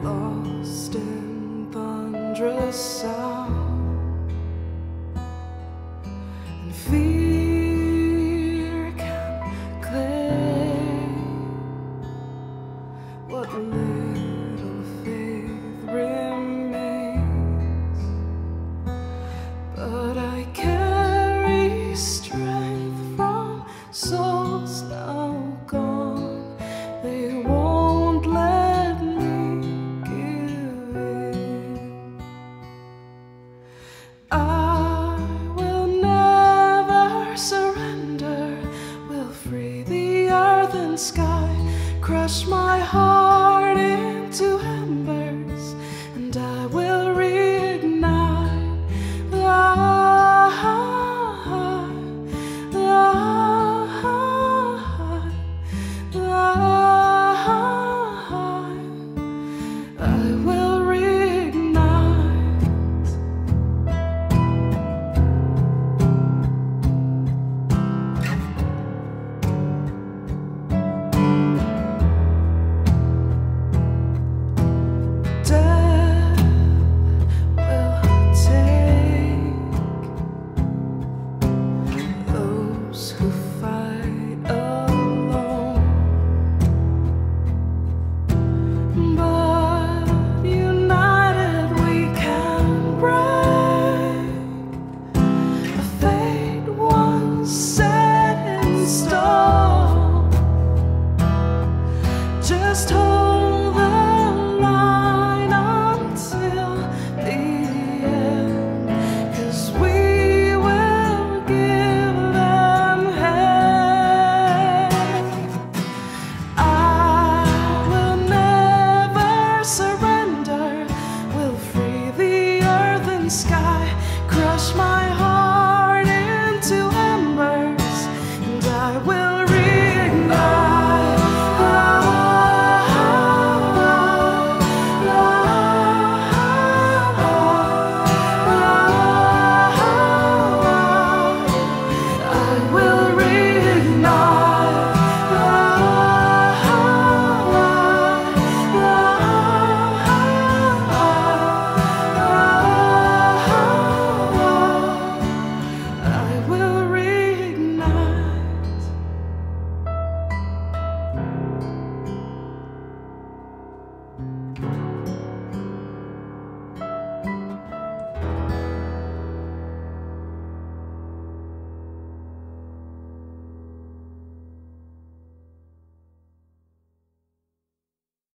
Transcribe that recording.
Lost in thunderous sound, and fear can claim what little faith remains. But I carry strength from souls now gone. They won't let sky crush my heart into embers, and I will reignite. I will stop.